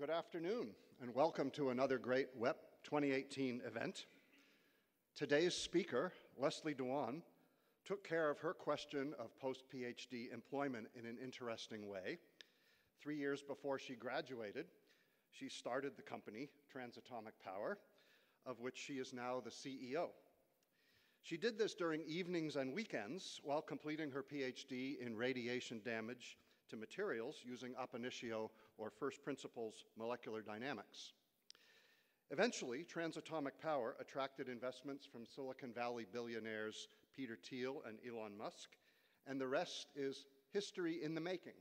Good afternoon, and welcome to another great WEP 2018 event. Today's speaker, Leslie Dewan, took care of her question of post-PhD employment in an interesting way. 3 years before she graduated, she started the company, Transatomic Power, of which she is now the CEO. She did this during evenings and weekends while completing her PhD in radiation damage to materials using ab initio or first principles molecular dynamics. Eventually, Transatomic Power attracted investments from Silicon Valley billionaires Peter Thiel and Elon Musk, and the rest is history in the making.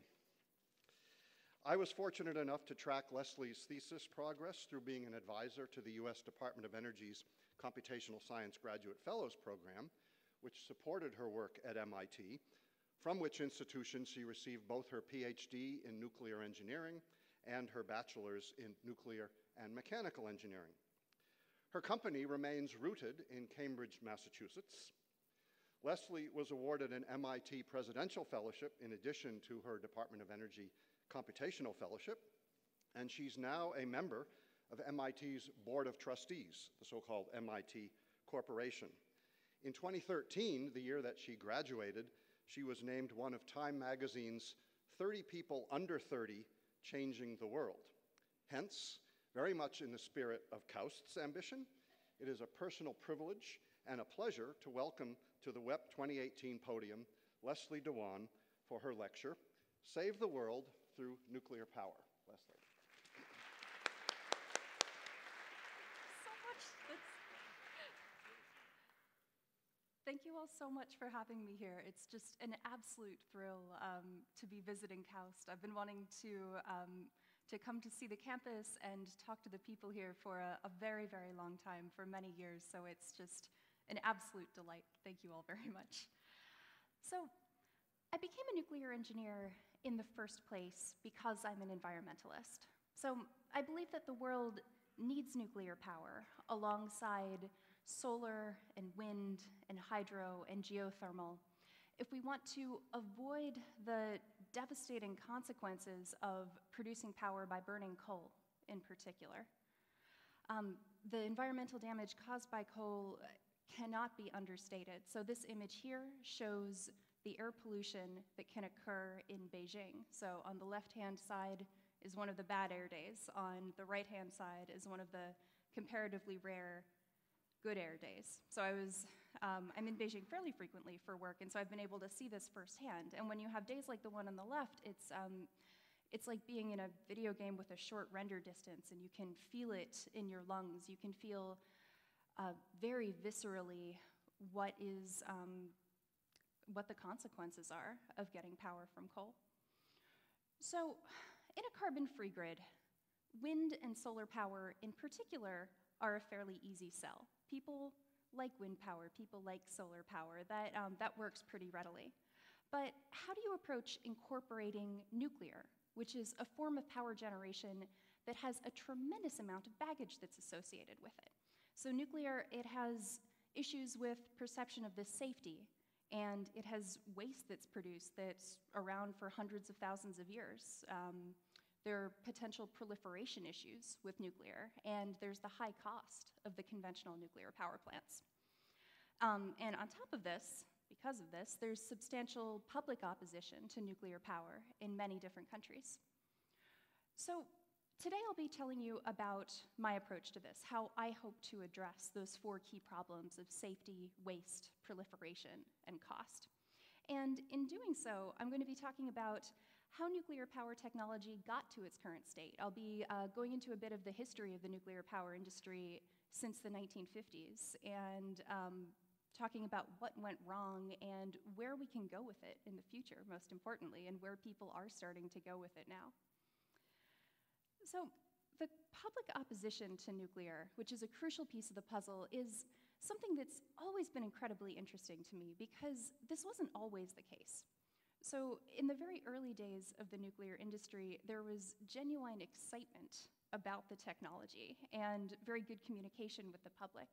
I was fortunate enough to track Leslie's thesis progress through being an advisor to the US Department of Energy's Computational Science Graduate Fellows Program, which supported her work at MIT, from which institution she received both her PhD in nuclear engineering and her bachelor's in nuclear and mechanical engineering. Her company remains rooted in Cambridge, Massachusetts. Leslie was awarded an MIT Presidential Fellowship in addition to her Department of Energy Computational Fellowship, and she's now a member of MIT's Board of Trustees, the so-called MIT Corporation. In 2013, the year that she graduated, she was named one of Time Magazine's 30 People Under 30 Changing the World. Hence, very much in the spirit of KAUST's ambition, it is a personal privilege and a pleasure to welcome to the WEP 2018 podium Leslie Dewan for her lecture, Save the World Through Nuclear Power. Leslie. So much. Thank you all so much for having me here. It's just an absolute thrill to be visiting KAUST. I've been wanting to come to see the campus and talk to the people here for a very, very long time, for many years. So it's just an absolute delight. Thank you all very much. So I became a nuclear engineer in the first place because I'm an environmentalist. So I believe that the world needs nuclear power alongside solar and wind and hydro and geothermal if we want to avoid the devastating consequences of producing power by burning coal in particular. The environmental damage caused by coal cannot be understated. So this image here shows the air pollution that can occur in Beijing. So on the left-hand side is one of the bad air days. On the right-hand side is one of the comparatively rare good air days. So I'm in Beijing fairly frequently for work, and so I've been able to see this firsthand. And when you have days like the one on the left, it's like being in a video game with a short render distance, and you can feel it in your lungs. You can feel very viscerally what the consequences are of getting power from coal. So in a carbon-free grid, wind and solar power in particular are a fairly easy sell. People like wind power, people like solar power, that works pretty readily. But how do you approach incorporating nuclear, which is a form of power generation that has a tremendous amount of baggage that's associated with it? So nuclear, it has issues with perception of the safety, and it has waste that's produced that's around for hundreds of thousands of years. There are potential proliferation issues with nuclear, and there's the high cost of the conventional nuclear power plants. And on top of this, because of this, there's substantial public opposition to nuclear power in many different countries. So today I'll be telling you about my approach to this, how I hope to address those four key problems of safety, waste, proliferation, and cost. And in doing so, I'm going to be talking about how nuclear power technology got to its current state. I'll be going into a bit of the history of the nuclear power industry since the 1950s, and talking about what went wrong and where we can go with it in the future, most importantly, and where people are starting to go with it now. So the public opposition to nuclear, which is a crucial piece of the puzzle, is something that's always been incredibly interesting to me because this wasn't always the case. So in the very early days of the nuclear industry, there was genuine excitement about the technology and very good communication with the public.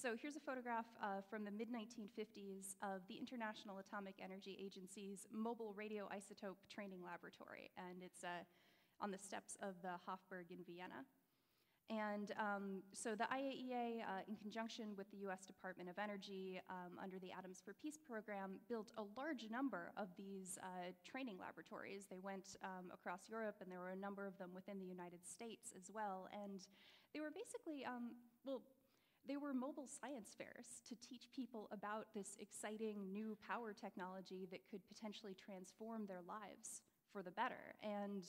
So here's a photograph from the mid-1950s of the International Atomic Energy Agency's Mobile Radioisotope Training Laboratory, and it's on the steps of the Hofburg in Vienna. And so the IAEA, in conjunction with the US Department of Energy, under the Atoms for Peace program, built a large number of these training laboratories. They went across Europe, and there were a number of them within the United States as well. And they were basically, they were mobile science fairs to teach people about this exciting new power technology that could potentially transform their lives for the better. And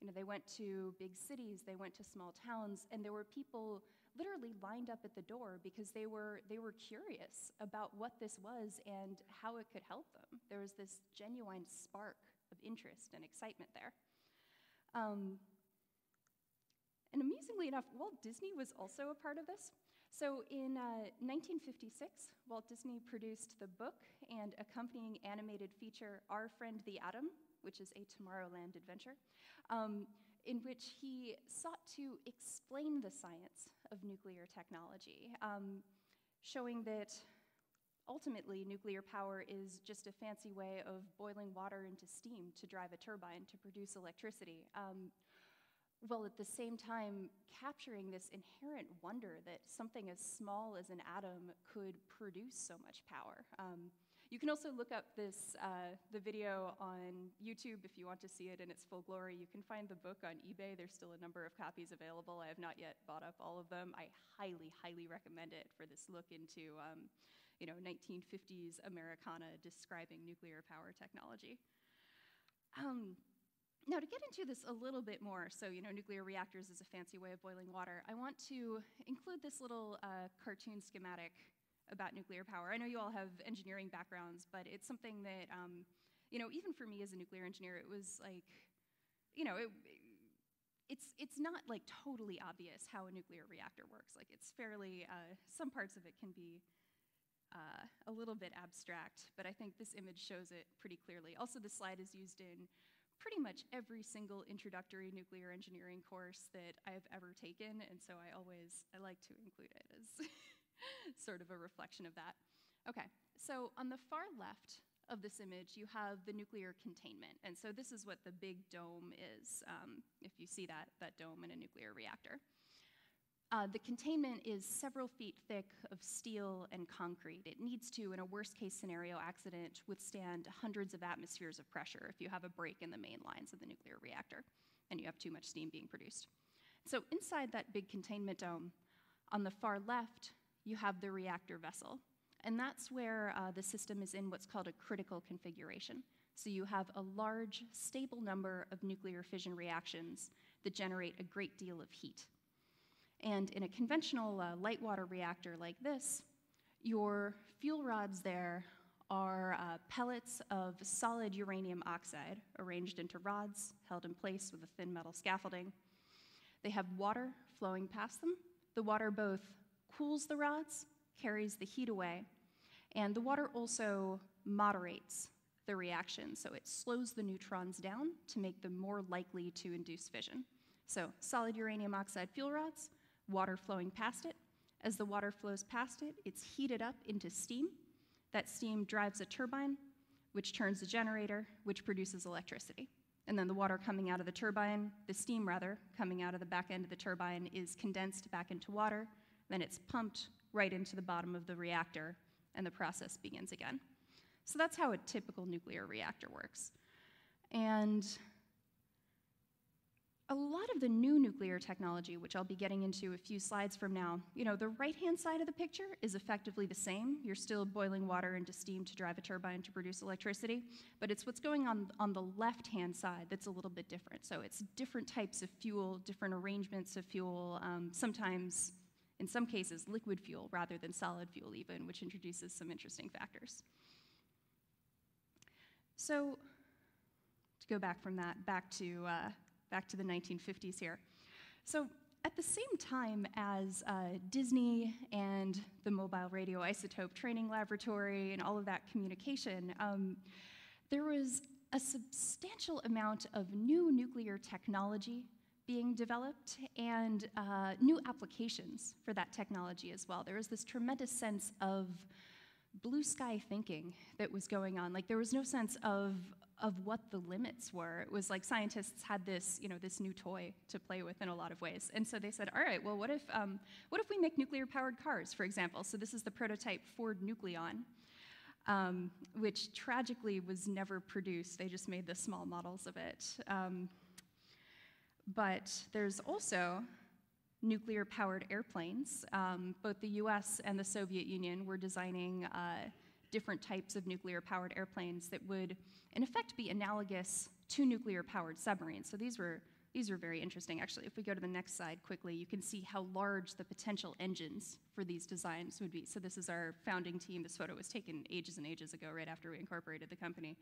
you know, they went to big cities, they went to small towns, and there were people literally lined up at the door because they were curious about what this was and how it could help them. There was this genuine spark of interest and excitement there. And amusingly enough, Walt Disney was also a part of this. So in 1956, Walt Disney produced the book and accompanying animated feature, Our Friend the Atom, which is a Tomorrowland adventure, in which he sought to explain the science of nuclear technology, showing that ultimately nuclear power is just a fancy way of boiling water into steam to drive a turbine to produce electricity. While at the same time capturing this inherent wonder that something as small as an atom could produce so much power. You can also look up this, the video on YouTube if you want to see it in its full glory. You can find the book on eBay. There's still a number of copies available. I have not yet bought up all of them. I highly, highly recommend it for this look into 1950s Americana describing nuclear power technology. Now, to get into this a little bit more, so, you know, nuclear reactors is a fancy way of boiling water, I want to include this little cartoon schematic about nuclear power. I know you all have engineering backgrounds, but it's something that, you know, even for me as a nuclear engineer, it was like, you know, it's not like totally obvious how a nuclear reactor works. Like, it's fairly, some parts of it can be a little bit abstract, but I think this image shows it pretty clearly. Also, this slide is used in pretty much every single introductory nuclear engineering course that I've ever taken, and so I like to include it as sort of a reflection of that. Okay, so on the far left of this image, you have the nuclear containment, and so this is what the big dome is, if you see that dome in a nuclear reactor. The containment is several feet thick of steel and concrete. It needs to, in a worst-case scenario accident, withstand hundreds of atmospheres of pressure if you have a break in the main lines of the nuclear reactor and you have too much steam being produced. So inside that big containment dome, on the far left, you have the reactor vessel. And that's where the system is in what's called a critical configuration. So you have a large, stable number of nuclear fission reactions that generate a great deal of heat. And in a conventional light water reactor like this, your fuel rods there are pellets of solid uranium oxide arranged into rods, held in place with a thin metal scaffolding. They have water flowing past them. The water both cools the rods, carries the heat away, and the water also moderates the reaction. So it slows the neutrons down to make them more likely to induce fission. So solid uranium oxide fuel rods, water flowing past it. As the water flows past it, it's heated up into steam. That steam drives a turbine, which turns a generator, which produces electricity. And then the water coming out of the turbine, the steam rather, coming out of the back end of the turbine is condensed back into water, then it's pumped right into the bottom of the reactor, and the process begins again. So that's how a typical nuclear reactor works. And a lot of the new nuclear technology, which I'll be getting into a few slides from now, you know, the right-hand side of the picture is effectively the same. You're still boiling water into steam to drive a turbine to produce electricity, but it's what's going on the left-hand side that's a little bit different. So it's different types of fuel, different arrangements of fuel, sometimes, in some cases, liquid fuel rather than solid fuel even, which introduces some interesting factors. So, to go back from that, back to the 1950s here. So at the same time as Disney and the Mobile Radioisotope Training Laboratory and all of that communication, there was a substantial amount of new nuclear technology being developed and new applications for that technology as well. There was this tremendous sense of blue sky thinking that was going on. Like, there was no sense of of what the limits were. It was like scientists had this, you know, this new toy to play with in a lot of ways. And so they said, all right, well, what if we make nuclear-powered cars, for example? So this is the prototype Ford Nucleon, which tragically was never produced. They just made the small models of it. But there's also nuclear-powered airplanes. Both the US and the Soviet Union were designing different types of nuclear-powered airplanes that would, in effect, be analogous to nuclear-powered submarines. So these were very interesting. Actually, if we go to the next slide quickly, you can see how large the potential engines for these designs would be. So this is our founding team. This photo was taken ages and ages ago, right after we incorporated the company.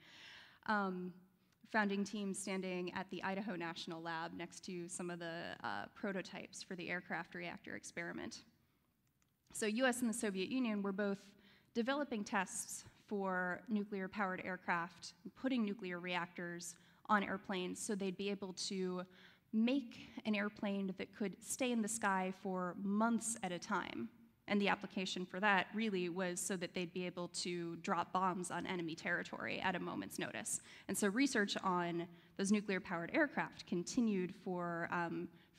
Founding team standing at the Idaho National Lab next to some of the prototypes for the aircraft reactor experiment. So US and the Soviet Union were both developing tests for nuclear-powered aircraft, putting nuclear reactors on airplanes so they'd be able to make an airplane that could stay in the sky for months at a time. And the application for that really was so that they'd be able to drop bombs on enemy territory at a moment's notice. And so research on those nuclear-powered aircraft continued for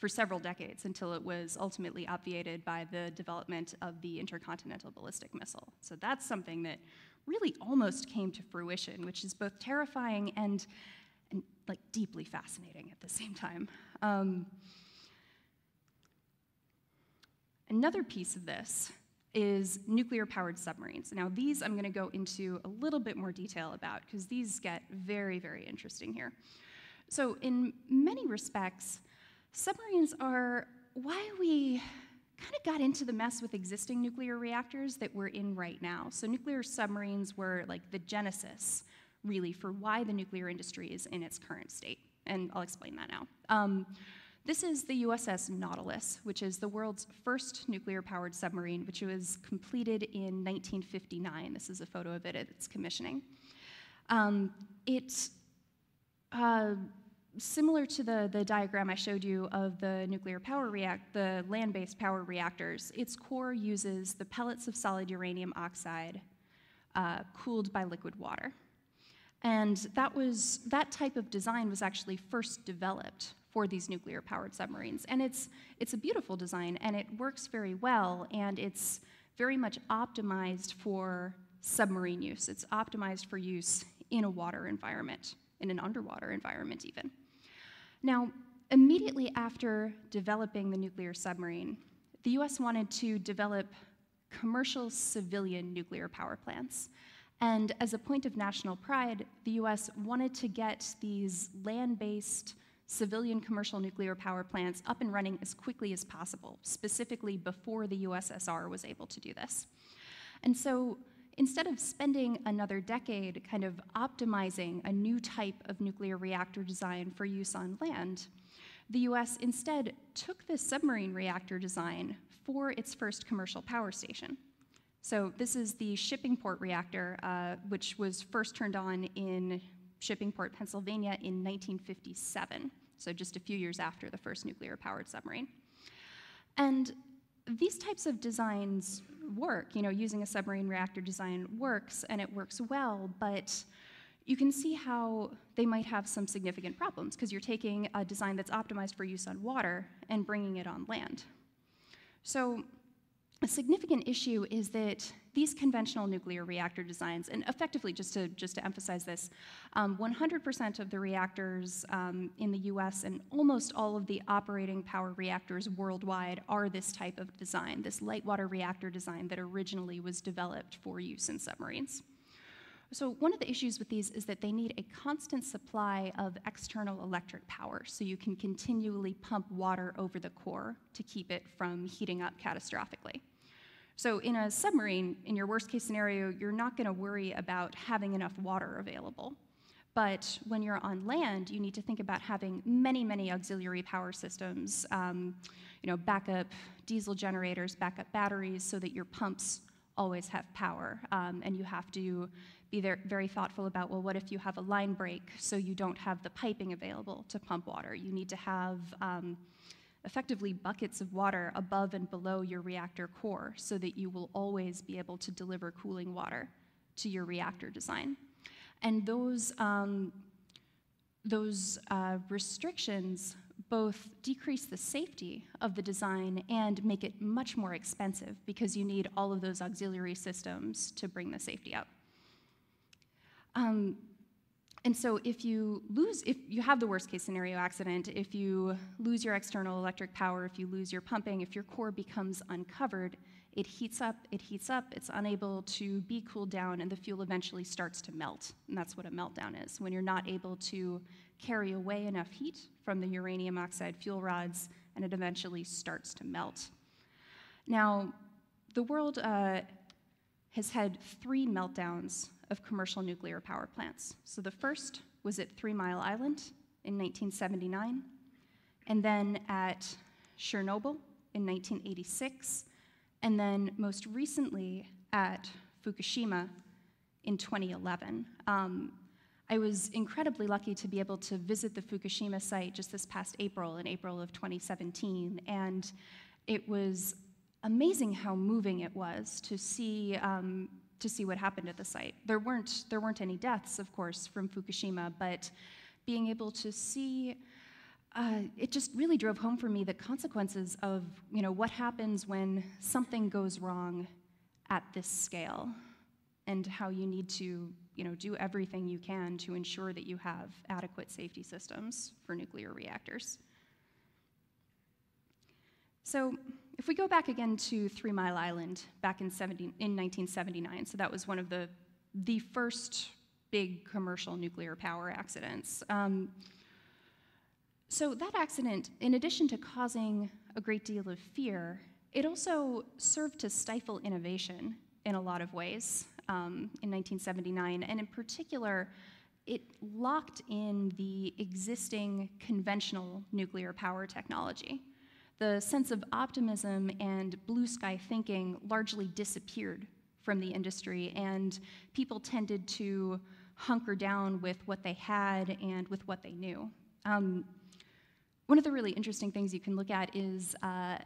several decades until it was ultimately obviated by the development of the intercontinental ballistic missile. So that's something that really almost came to fruition, which is both terrifying and like deeply fascinating at the same time. Another piece of this is nuclear-powered submarines. Now, these I'm going to go into a little bit more detail about, because these get very, very interesting here. So in many respects, submarines are why we kind of got into the mess with existing nuclear reactors that we're in right now. So nuclear submarines were like the genesis, really, for why the nuclear industry is in its current state. And I'll explain that now. This is the USS Nautilus, which is the world's first nuclear-powered submarine, which was completed in 1959. This is a photo of it at its commissioning. Similar to the diagram I showed you of the nuclear power the land-based power reactors, its core uses the pellets of solid uranium oxide cooled by liquid water. And that type of design was actually first developed for these nuclear-powered submarines. And it's a beautiful design, and it works very well, and it's very much optimized for submarine use. It's optimized for use in a water environment, in an underwater environment even. Now, immediately after developing the nuclear submarine, the US wanted to develop commercial civilian nuclear power plants. And as a point of national pride, the US wanted to get these land-based civilian commercial nuclear power plants up and running as quickly as possible, specifically before the USSR was able to do this. And so instead of spending another decade kind of optimizing a new type of nuclear reactor design for use on land, the US instead took this submarine reactor design for its first commercial power station. So this is the Shippingport reactor, which was first turned on in Shippingport, Pennsylvania in 1957, so just a few years after the first nuclear-powered submarine. And these types of designs work. You know, using a submarine reactor design works, and it works well, but you can see how they might have some significant problems, because you're taking a design that's optimized for use on water and bringing it on land. So a significant issue is that these conventional nuclear reactor designs, and effectively, just to emphasize this, 100% of the reactors in the US and almost all of the operating power reactors worldwide are this type of design, this light water reactor design that originally was developed for use in submarines. So one of the issues with these is that they need a constant supply of external electric power, so you can continually pump water over the core to keep it from heating up catastrophically. So in a submarine, in your worst case scenario, you're not going to worry about having enough water available. But when you're on land, you need to think about having many, many auxiliary power systems, you know, backup diesel generators, backup batteries, so that your pumps always have power. And you have to be very thoughtful about, well, what if you have a line break so you don't have the piping available to pump water? You need to have effectively buckets of water above and below your reactor core so that you will always be able to deliver cooling water to your reactor design. And those those restrictions both decrease the safety of the design and make it much more expensive because you need all of those auxiliary systems to bring the safety up. And so if you have the worst case scenario accident, if you lose your external electric power, if you lose your pumping, if your core becomes uncovered, it heats up, it's unable to be cooled down, and the fuel eventually starts to melt. And that's what a meltdown is, when you're not able to carry away enough heat from the uranium oxide fuel rods, and it eventually starts to melt. Now, the world has had 3 meltdowns of commercial nuclear power plants. So the first was at 3 Mile Island in 1979, and then at Chernobyl in 1986, and then most recently at Fukushima in 2011. I was incredibly lucky to be able to visit the Fukushima site just this past April, in April of 2017, and it was amazing how moving it was to see what happened at the site. There weren't any deaths, of course, from Fukushima, but being able to see, it just really drove home for me the consequences of, you know, what happens when something goes wrong at this scale, and how you need to, you know, do everything you can to ensure that you have adequate safety systems for nuclear reactors. So if we go back again to 3 Mile Island back in 1979, so that was one of the first big commercial nuclear power accidents. So that accident, in addition to causing a great deal of fear, it also served to stifle innovation in a lot of ways in 1979, and in particular, it locked in the existing conventional nuclear power technology. The sense of optimism and blue sky thinking largely disappeared from the industry, and people tended to hunker down with what they had and with what they knew. One of the really interesting things you can look at is a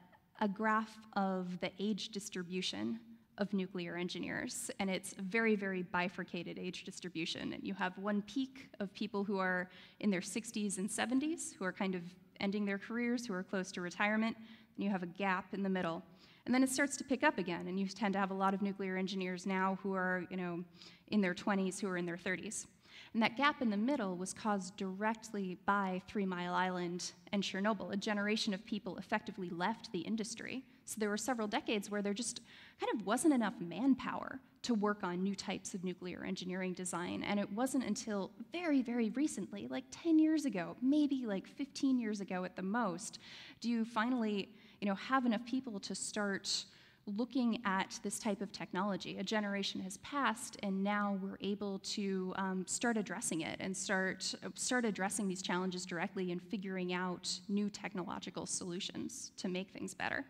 graph of the age distribution of nuclear engineers, and it's a very, very bifurcated age distribution. And you have one peak of people who are in their 60s and 70s, who are kind of ending their careers, who are close to retirement, and you have a gap in the middle. And then it starts to pick up again, and you tend to have a lot of nuclear engineers now who are, you know, in their 20s, who are in their 30s. And that gap in the middle was caused directly by 3 Mile Island and Chernobyl. A generation of people effectively left the industry. So there were several decades where there just kind of wasn't enough manpower to work on new types of nuclear engineering design. And it wasn't until very, very recently, like 10 years ago, maybe like 15 years ago at the most, do you finally, you know, have enough people to start looking at this type of technology. A generation has passed, and now we're able to start addressing it and start addressing these challenges directly and figuring out new technological solutions to make things better.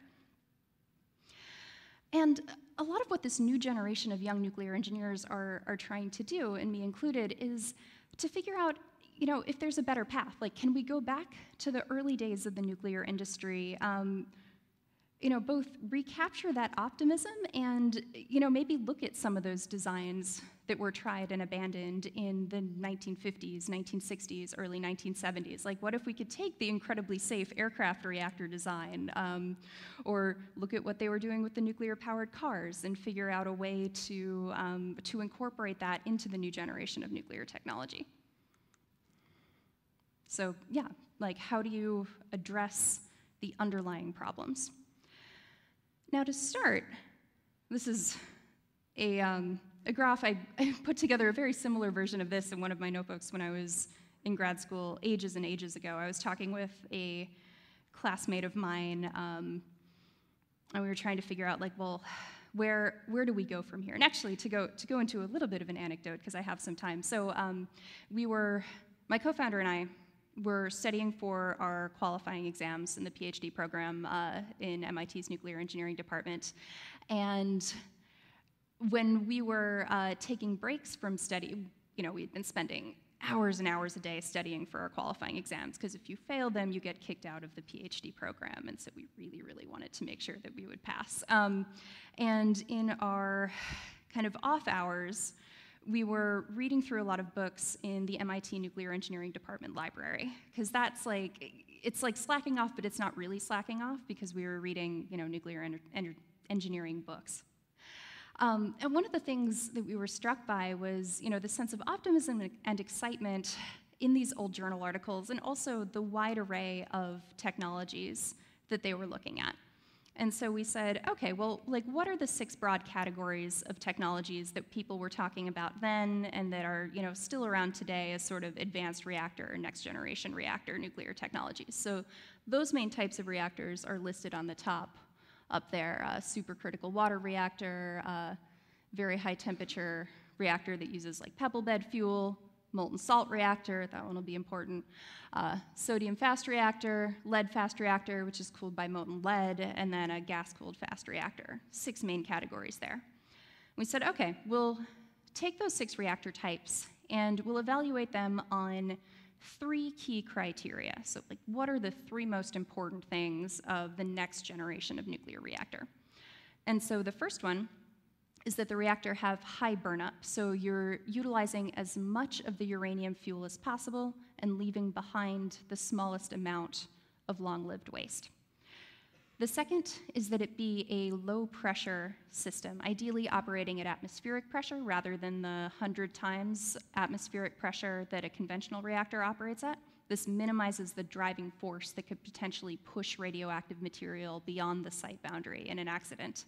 And a lot of what this new generation of young nuclear engineers are trying to do, and me included, is to figure out, you know, if there's a better path. Like, can we go back to the early days of the nuclear industry? You know, both recapture that optimism and, you know, maybe look at some of those designs that were tried and abandoned in the 1950s, 1960s, early 1970s. Like, what if we could take the incredibly safe aircraft reactor design, or look at what they were doing with the nuclear-powered cars and figure out a way to incorporate that into the new generation of nuclear technology? So, yeah, like, how do you address the underlying problems? Now, to start, this is a graph. I put together a very similar version of this in one of my notebooks when I was in grad school ages and ages ago. I was talking with a classmate of mine, and we were trying to figure out, like, well, where do we go from here? And actually, to go into a little bit of an anecdote, because I have some time. So my co-founder and I were studying for our qualifying exams in the PhD program in MIT's Nuclear Engineering Department. And when we were taking breaks from study, you know, we'd been spending hours and hours a day studying for our qualifying exams, because if you fail them, you get kicked out of the PhD program. And so we really, really wanted to make sure that we would pass. And in our kind of off hours, we were reading through a lot of books in the MIT Nuclear Engineering Department library, because that's like, it's like slacking off, but it's not really slacking off, because we were reading, you know, nuclear engineering books. And one of the things that we were struck by was, you know, the sense of optimism and excitement in these old journal articles, and also the wide array of technologies that they were looking at. And so we said, okay, well, like, what are the 6 broad categories of technologies that people were talking about then and that are, you know, still around today as sort of advanced reactor or next generation reactor nuclear technologies? So those main types of reactors are listed on the top up there. Supercritical water reactor, very high temperature reactor that uses like pebble bed fuel, molten salt reactor, that one will be important, sodium fast reactor, lead fast reactor, which is cooled by molten lead, and then a gas-cooled fast reactor. 6 main categories there. We said, okay, we'll take those 6 reactor types and we'll evaluate them on 3 key criteria. So like, what are the 3 most important things of the next generation of nuclear reactor? And so the first one is that the reactor have high burnup, so you're utilizing as much of the uranium fuel as possible and leaving behind the smallest amount of long-lived waste. The second is that it be a low-pressure system, ideally operating at atmospheric pressure rather than the 100 times atmospheric pressure that a conventional reactor operates at. This minimizes the driving force that could potentially push radioactive material beyond the site boundary in an accident.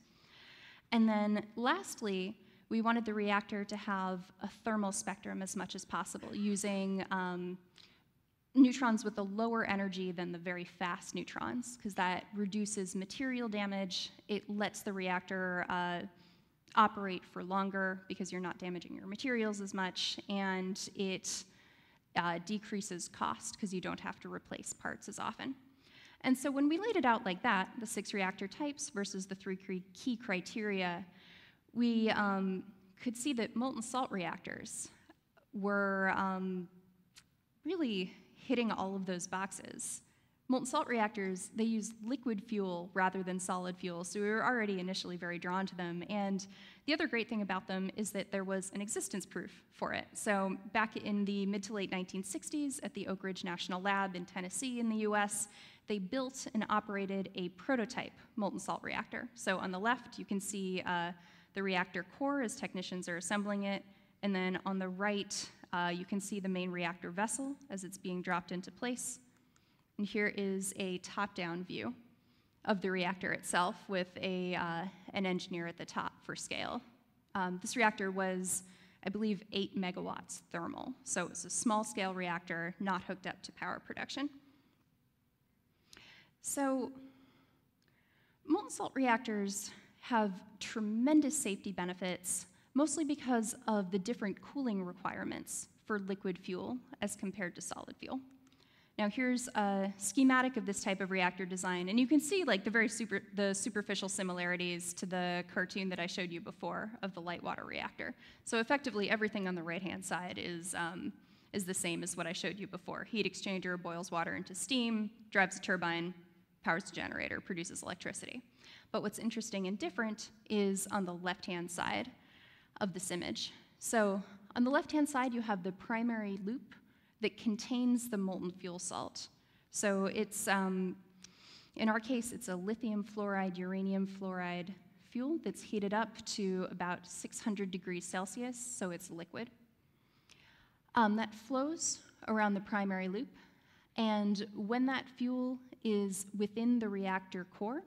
And then lastly, we wanted the reactor to have a thermal spectrum as much as possible, using neutrons with a lower energy than the very fast neutrons, because that reduces material damage. It lets the reactor operate for longer because you're not damaging your materials as much, and it decreases cost because you don't have to replace parts as often. And so when we laid it out like that, the 6 reactor types versus the 3 key criteria, we could see that molten salt reactors were really hitting all of those boxes. Molten salt reactors, they use liquid fuel rather than solid fuel, so we were already initially very drawn to them. And the other great thing about them is that there was an existence proof for it. So back in the mid to late 1960s at the Oak Ridge National Lab in Tennessee in the US, they built and operated a prototype molten salt reactor. So on the left, you can see the reactor core as technicians are assembling it, and then on the right, you can see the main reactor vessel as it's being dropped into place. And here is a top-down view of the reactor itself with a, an engineer at the top for scale. This reactor was, I believe, 8 megawatts thermal. So it's a small-scale reactor not hooked up to power production. So molten salt reactors have tremendous safety benefits, mostly because of the different cooling requirements for liquid fuel as compared to solid fuel. Now here's a schematic of this type of reactor design, and you can see like the very superficial similarities to the cartoon that I showed you before of the light water reactor. So effectively everything on the right-hand side is the same as what I showed you before. Heat exchanger boils water into steam, drives a turbine, powers a generator, produces electricity. But what's interesting and different is on the left-hand side of this image. So on the left-hand side you have the primary loop that contains the molten fuel salt. So it's, in our case, it's a lithium fluoride, uranium fluoride fuel that's heated up to about 600 degrees Celsius, so it's liquid. That flows around the primary loop, and when that fuel is within the reactor core,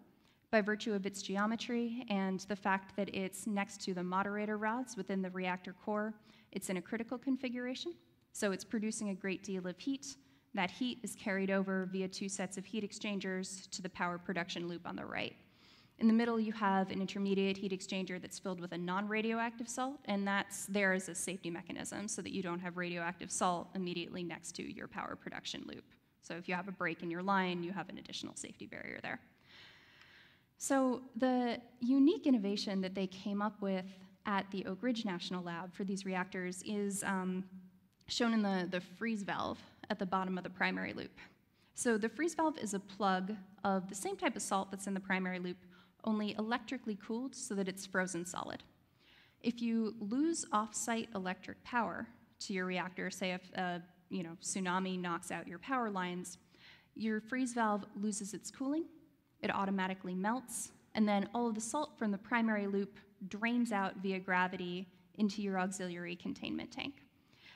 by virtue of its geometry and the fact that it's next to the moderator rods within the reactor core, it's in a critical configuration. So it's producing a great deal of heat. That heat is carried over via 2 sets of heat exchangers to the power production loop on the right. In the middle, you have an intermediate heat exchanger that's filled with a non-radioactive salt, and that's there as a safety mechanism so that you don't have radioactive salt immediately next to your power production loop. So if you have a break in your line, you have an additional safety barrier there. So the unique innovation that they came up with at the Oak Ridge National Lab for these reactors is shown in the freeze valve at the bottom of the primary loop. So the freeze valve is a plug of the same type of salt that's in the primary loop, only electrically cooled so that it's frozen solid. If you lose off-site electric power to your reactor, say if tsunami knocks out your power lines, your freeze valve loses its cooling, it automatically melts, and then all of the salt from the primary loop drains out via gravity into your auxiliary containment tank.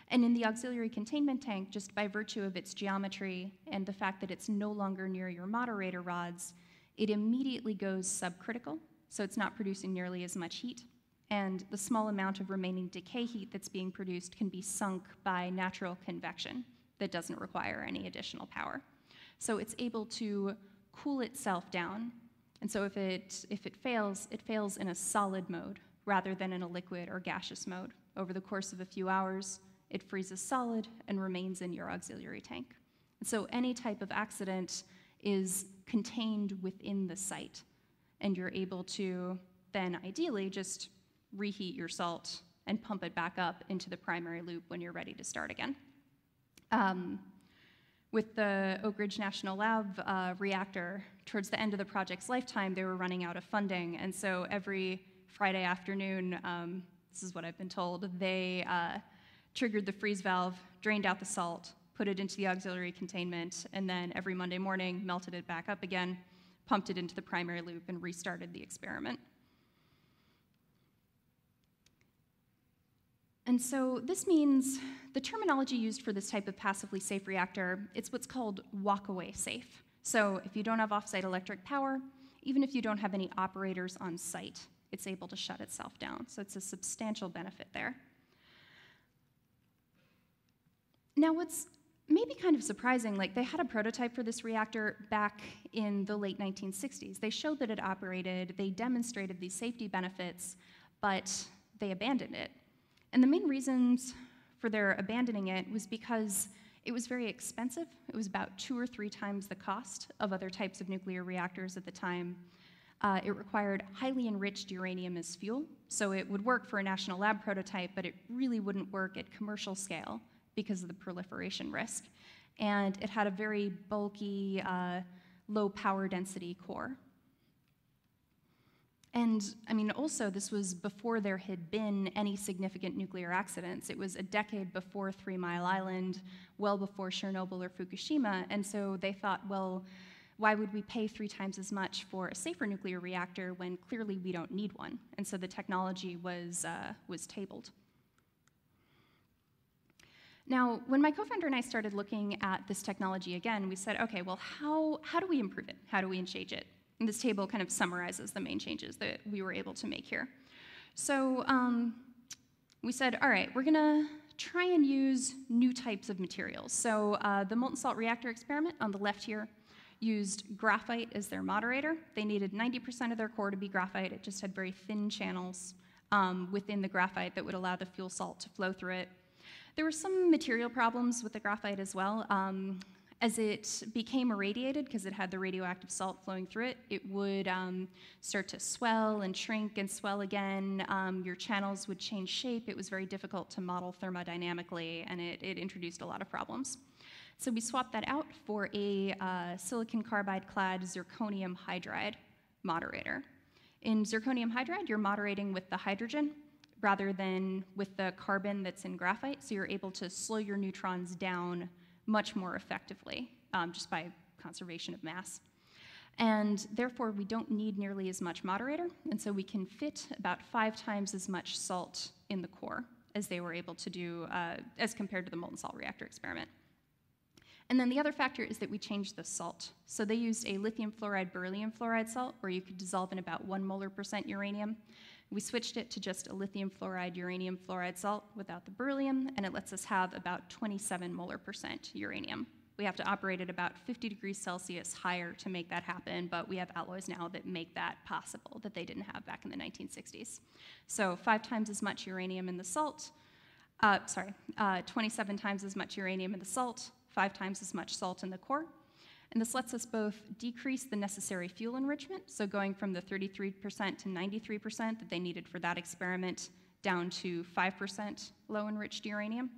And in the auxiliary containment tank, just by virtue of its geometry and the fact that it's no longer near your moderator rods, it immediately goes subcritical, so it's not producing nearly as much heat. And the small amount of remaining decay heat that's being produced can be sunk by natural convection that doesn't require any additional power. So it's able to cool itself down. And so if it fails, it fails in a solid mode rather than in a liquid or gaseous mode. Over the course of a few hours, it freezes solid and remains in your auxiliary tank. And so any type of accident is contained within the site, and you're able to then ideally just reheat your salt and pump it back up into the primary loop when you're ready to start again. With the Oak Ridge National Lab reactor, towards the end of the project's lifetime, they were running out of funding, and so every Friday afternoon, this is what I've been told, they triggered the freeze valve, drained out the salt, put it into the auxiliary containment, and then every Monday morning melted it back up again, pumped it into the primary loop, and restarted the experiment. And so this means the terminology used for this type of passively safe reactor, it's what's called walkaway safe. So if you don't have off-site electric power, even if you don't have any operators on site, it's able to shut itself down. So it's a substantial benefit there. Now what's maybe kind of surprising, like they had a prototype for this reactor back in the late 1960s. They showed that it operated, they demonstrated these safety benefits, but they abandoned it. And the main reasons for their abandoning it was because it was very expensive. It was about 2 or 3 times the cost of other types of nuclear reactors at the time. It required highly enriched uranium as fuel, so it would work for a national lab prototype, but it really wouldn't work at commercial scale because of the proliferation risk. And it had a very bulky, low power density core. And, I mean, also, this was before there had been any significant nuclear accidents. It was a decade before 3 Mile Island, well before Chernobyl or Fukushima, and so they thought, well, why would we pay 3 times as much for a safer nuclear reactor when clearly we don't need one? And so the technology was tabled. Now, when my co-founder and I started looking at this technology again, we said, okay, well, how do we improve it? How do we change it? And this table kind of summarizes the main changes that we were able to make here. So we said, all right, we're gonna try and use new types of materials. So the molten salt reactor experiment on the left here used graphite as their moderator. They needed 90% of their core to be graphite. It just had very thin channels within the graphite that would allow the fuel salt to flow through it. There were some material problems with the graphite as well. As it became irradiated, because it had the radioactive salt flowing through it, it would start to swell and shrink and swell again. Your channels would change shape. It was very difficult to model thermodynamically, and it introduced a lot of problems. So we swapped that out for a silicon carbide-clad zirconium hydride moderator. In zirconium hydride, you're moderating with the hydrogen rather than with the carbon that's in graphite, so you're able to slow your neutrons down much more effectively, just by conservation of mass. And therefore, we don't need nearly as much moderator, and so we can fit about 5 times as much salt in the core as they were able to do as compared to the molten salt reactor experiment. And then the other factor is that we changed the salt. So they used a lithium fluoride, beryllium fluoride salt, where you could dissolve in about 1 molar% uranium. We switched it to just a lithium fluoride, uranium fluoride salt without the beryllium, and it lets us have about 27 molar% uranium. We have to operate at about 50 degrees Celsius higher to make that happen, but we have alloys now that make that possible that they didn't have back in the 1960s. So 5 times as much uranium in the salt, 27 times as much uranium in the salt, 5 times as much salt in the core. And this lets us both decrease the necessary fuel enrichment, so going from the 33% to 93% that they needed for that experiment down to 5% low enriched uranium,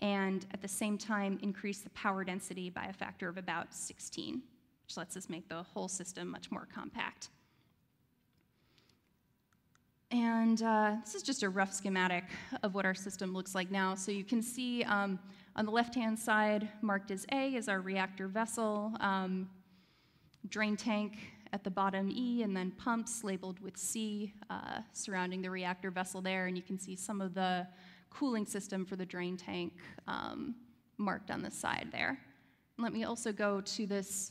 and at the same time increase the power density by a factor of about 16, which lets us make the whole system much more compact. And this is just a rough schematic of what our system looks like now. So you can see on the left-hand side, marked as A, is our reactor vessel, drain tank at the bottom E, and then pumps labeled with C surrounding the reactor vessel there. And you can see some of the cooling system for the drain tank marked on the side there. And let me also go to this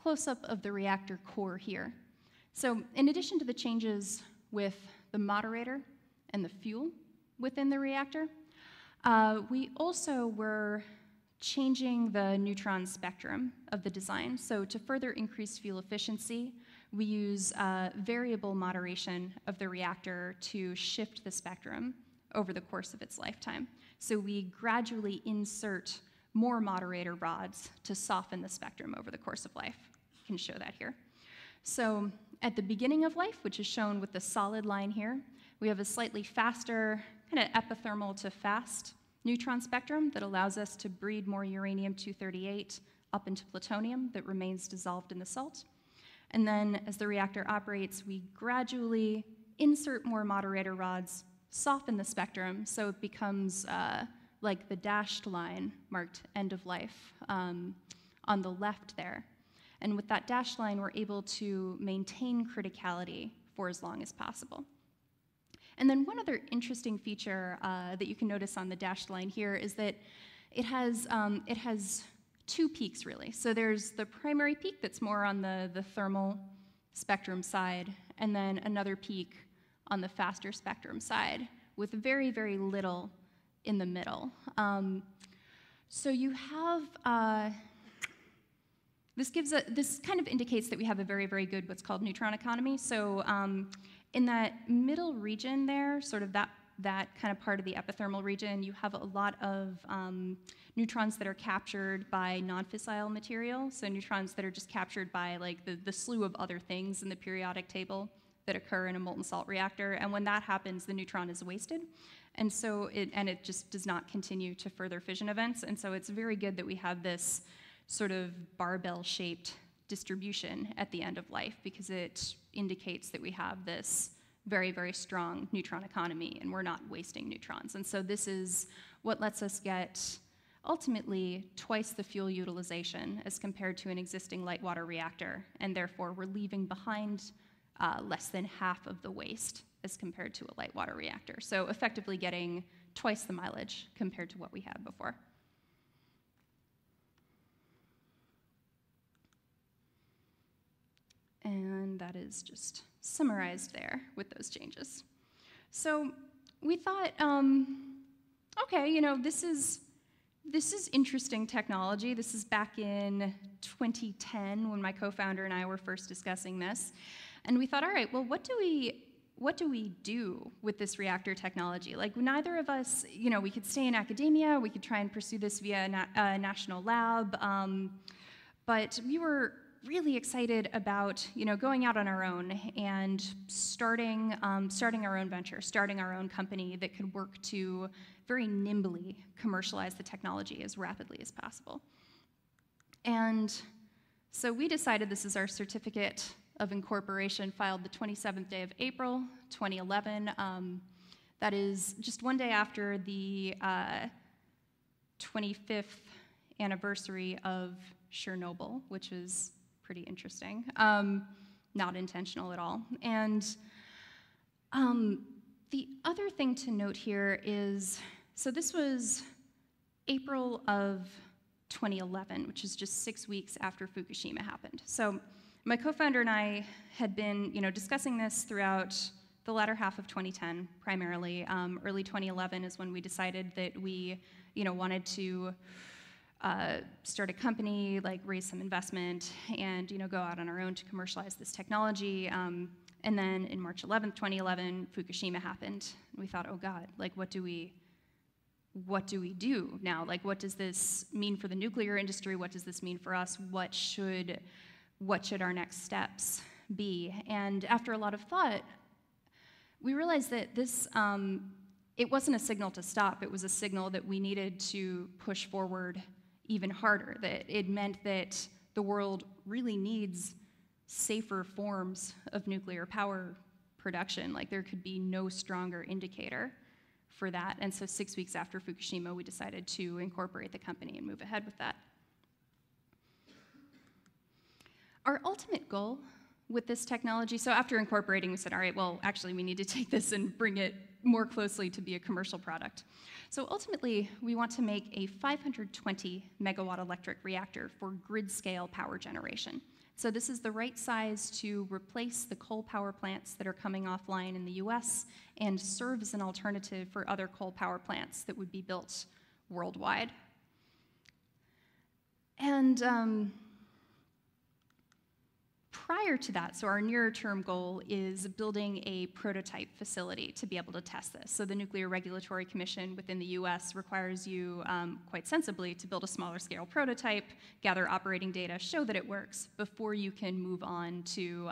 close-up of the reactor core here. So in addition to the changes with the moderator and the fuel within the reactor, we also were changing the neutron spectrum of the design. So to further increase fuel efficiency, we use variable moderation of the reactor to shift the spectrum over the course of its lifetime. So we gradually insert more moderator rods to soften the spectrum over the course of life. You can show that here. So at the beginning of life, which is shown with the solid line here, we have a slightly faster, kind of epithermal to fast neutron spectrum that allows us to breed more uranium-238 up into plutonium that remains dissolved in the salt. And then as the reactor operates, we gradually insert more moderator rods, soften the spectrum so it becomes like the dashed line marked end of life on the left there. And with that dashed line, we're able to maintain criticality for as long as possible. And then one other interesting feature that you can notice on the dashed line here is that it has two peaks, really. So there's the primary peak that's more on the thermal spectrum side, and then another peak on the faster spectrum side, with very, very little in the middle. So you have... This kind of indicates that we have a very, very good what's called neutron economy. So in that middle region there, sort of that kind of part of the epithermal region, you have a lot of neutrons that are captured by non-fissile material. So neutrons that are just captured by like the slew of other things in the periodic table that occur in a molten salt reactor. And when that happens, the neutron is wasted. And so it just does not continue to further fission events. And so it's very good that we have this sort of barbell-shaped distribution at the end of life, because it indicates that we have this very, very strong neutron economy and we're not wasting neutrons. And so this is what lets us get ultimately twice the fuel utilization as compared to an existing light water reactor, and therefore we're leaving behind less than half of the waste as compared to a light water reactor. So effectively getting twice the mileage compared to what we had before. And that is just summarized there with those changes. So we thought, okay, you know, this is interesting technology. This is back in 2010 when my co-founder and I were first discussing this, and we thought, all right, well, what do we do with this reactor technology? Like, neither of us, you know, we could stay in academia, we could try and pursue this via a national lab, but we were really excited about, you know, going out on our own and starting our own venture, starting our own company that could work to very nimbly commercialize the technology as rapidly as possible. And so we decided, this is our certificate of incorporation, filed the 27th day of April, 2011. That is just one day after the 25th anniversary of Chernobyl, which is pretty interesting, not intentional at all. And the other thing to note here is, so this was April of 2011, which is just 6 weeks after Fukushima happened. So my co-founder and I had been, you know, discussing this throughout the latter half of 2010, primarily. Early 2011 is when we decided that we, you know, wanted to start a company, like raise some investment, and, you know, go out on our own to commercialize this technology. And then in March 11th, 2011, Fukushima happened. And we thought, oh God, like what do we do now? Like, what does this mean for the nuclear industry? What does this mean for us? What should our next steps be? And after a lot of thought, we realized that this, it wasn't a signal to stop. It was a signal that we needed to push forward even harder, that it meant that the world really needs safer forms of nuclear power production. Like, there could be no stronger indicator for that. And so 6 weeks after Fukushima, we decided to incorporate the company and move ahead with that. Our ultimate goal with this technology, so after incorporating, we said, all right, well, actually, we need to take this and bring it more closely to be a commercial product. So ultimately, we want to make a 520 megawatt electric reactor for grid-scale power generation. So this is the right size to replace the coal power plants that are coming offline in the US and serve as an alternative for other coal power plants that would be built worldwide. And prior to that, so our nearer-term goal is building a prototype facility to be able to test this. So the Nuclear Regulatory Commission within the US requires you, quite sensibly, to build a smaller-scale prototype, gather operating data, show that it works, before you can move on to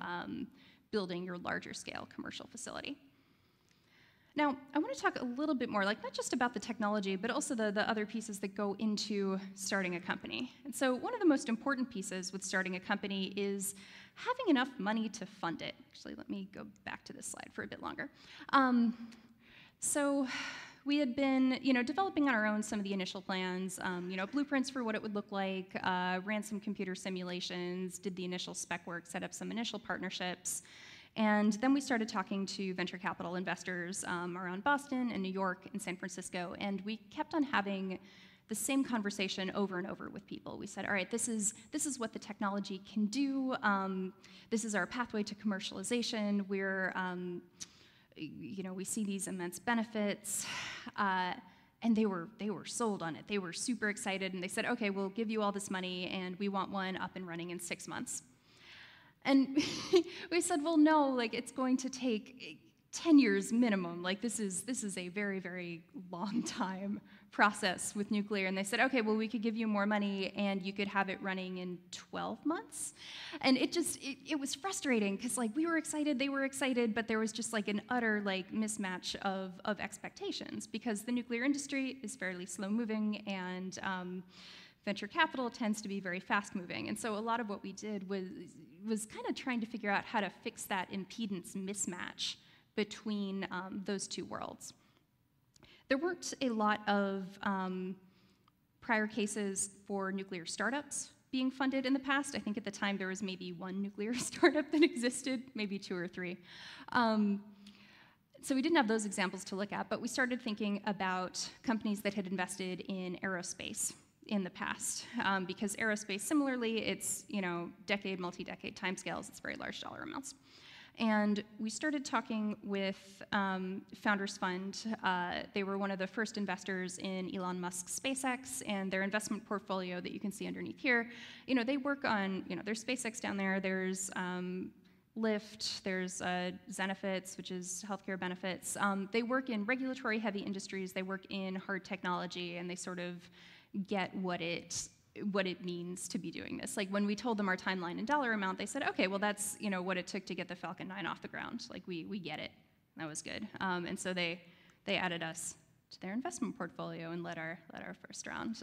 building your larger-scale commercial facility. Now, I want to talk a little bit more, like, not just about the technology, but also the other pieces that go into starting a company. And so one of the most important pieces with starting a company is having enough money to fund it. Actually, let me go back to this slide for a bit longer. So we had been, developing on our own some of the initial plans, blueprints for what it would look like, ran some computer simulations, did the initial spec work, set up some initial partnerships. And then we started talking to venture capital investors around Boston and New York and San Francisco, and we kept on having the same conversation over and over with people. We said, all right, this is what the technology can do. This is our pathway to commercialization. We're, we see these immense benefits. And they were sold on it. They were super excited, and they said, okay, we'll give you all this money, and we want one up and running in 6 months. And we said, well, no, like, it's going to take 10 years minimum. Like, this is a very, very long time process with nuclear. And they said, okay, well, we could give you more money, and you could have it running in 12 months. And it just, it was frustrating, because, like, we were excited, they were excited, but there was just, like, an utter, like, mismatch of expectations, because the nuclear industry is fairly slow-moving, and venture capital tends to be very fast-moving. And so a lot of what we did was kind of trying to figure out how to fix that impedance mismatch between those two worlds. There weren't a lot of prior cases for nuclear startups being funded in the past. I think at the time there was maybe one nuclear startup that existed, maybe two or three. So we didn't have those examples to look at, but we started thinking about companies that had invested in aerospace in the past, because aerospace, similarly, it's, decade, multi-decade timescales, it's very large dollar amounts. And we started talking with Founders Fund. They were one of the first investors in Elon Musk's SpaceX, and their investment portfolio that you can see underneath here. They work on, there's SpaceX down there, there's Lyft, there's Zenefits, which is healthcare benefits. They work in regulatory-heavy industries, they work in hard technology, and they sort of get what it means to be doing this. Like, when we told them our timeline and dollar amount, they said, okay, well, that's, what it took to get the Falcon 9 off the ground. Like, we get it. That was good. And so they added us to their investment portfolio and led our first round.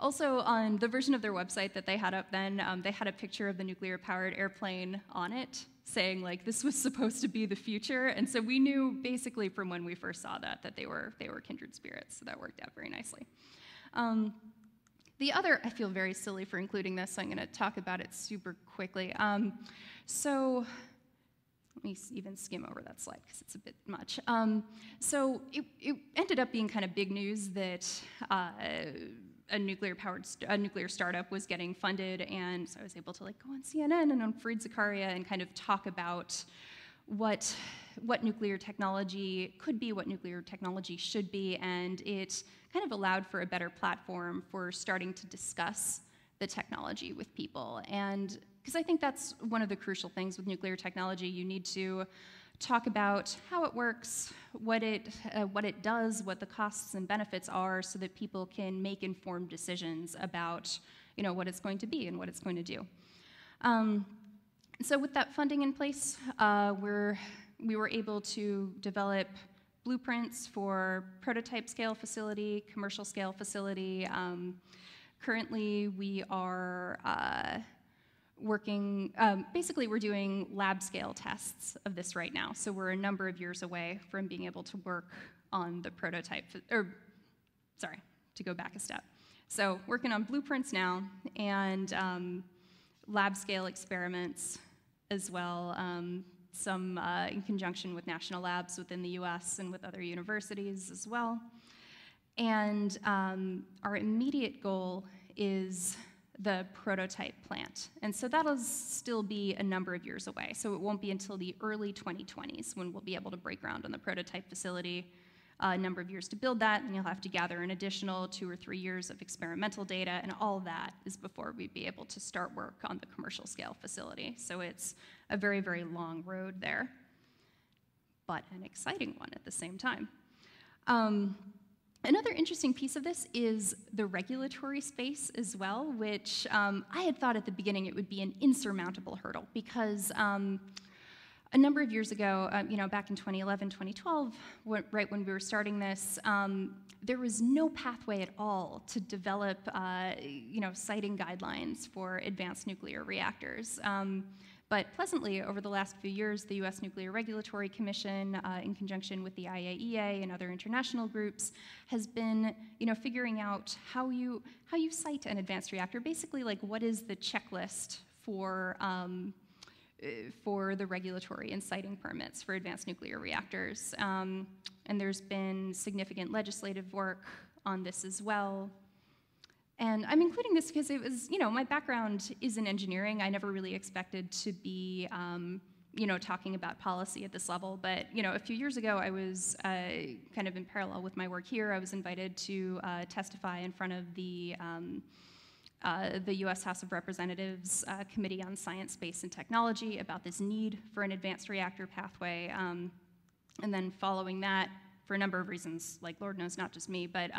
Also, on the version of their website that they had up then, they had a picture of the nuclear-powered airplane on it, saying, like, this was supposed to be the future. And so we knew, basically, from when we first saw that they were kindred spirits, so that worked out very nicely. The other, I feel very silly for including this, so I'm going to talk about it super quickly. So let me even skim over that slide, because it's a bit much. So it ended up being kind of big news that a nuclear startup was getting funded, and so I was able to, like, go on CNN and on Fareed Zakaria and kind of talk about what nuclear technology could be, what nuclear technology should be, and it kind of allowed for a better platform for starting to discuss the technology with people. And because I think that's one of the crucial things with nuclear technology, you need to talk about how it works, what it does, what the costs and benefits are, so that people can make informed decisions about what it's going to be and what it's going to do. So with that funding in place, we were able to develop blueprints for prototype scale facility, commercial scale facility. Currently, we are working, basically we're doing lab scale tests of this right now. So we're a number of years away from being able to work on the prototype, or sorry, to go back a step. So working on blueprints now and lab scale experiments as well, some in conjunction with national labs within the US and with other universities as well. And our immediate goal is the prototype plant. And so that'll still be a number of years away. So it won't be until the early 2020s when we'll be able to break ground on the prototype facility. A number of years to build that, and you'll have to gather an additional 2 or 3 years of experimental data, and all that is before we'd be able to start work on the commercial scale facility. So it's a very, very long road there, but an exciting one at the same time. Another interesting piece of this is the regulatory space as well, which I had thought at the beginning it would be an insurmountable hurdle, because a number of years ago, you know, back in 2011, 2012, right when we were starting this, there was no pathway at all to develop, you know, siting guidelines for advanced nuclear reactors. But pleasantly, over the last few years, the US Nuclear Regulatory Commission, in conjunction with the IAEA and other international groups, has been, you know, figuring out how you site an advanced reactor. Basically, like, what is the checklist for the regulatory and siting permits for advanced nuclear reactors. And there's been significant legislative work on this as well. And I'm including this because it was, you know, my background is in engineering. I never really expected to be, you know, talking about policy at this level. But, you know, a few years ago, I was kind of in parallel with my work here. I was invited to testify in front of the US House of Representatives Committee on Science, Space, and Technology about this need for an advanced reactor pathway. And then following that, for a number of reasons, like Lord knows, not just me, but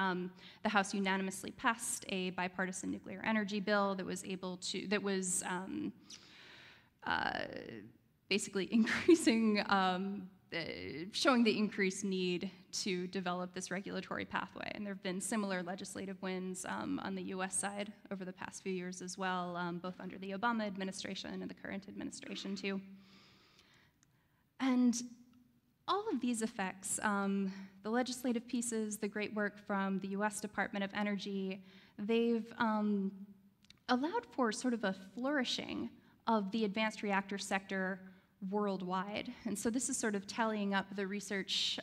the House unanimously passed a bipartisan nuclear energy bill that was able to, that was basically increasing, showing the increased need to develop this regulatory pathway. And there have been similar legislative wins on the US side over the past few years as well, both under the Obama administration and the current administration too. And all of these effects, the legislative pieces, the great work from the US Department of Energy, they've allowed for sort of a flourishing of the advanced reactor sector worldwide. And so this is sort of tallying up the research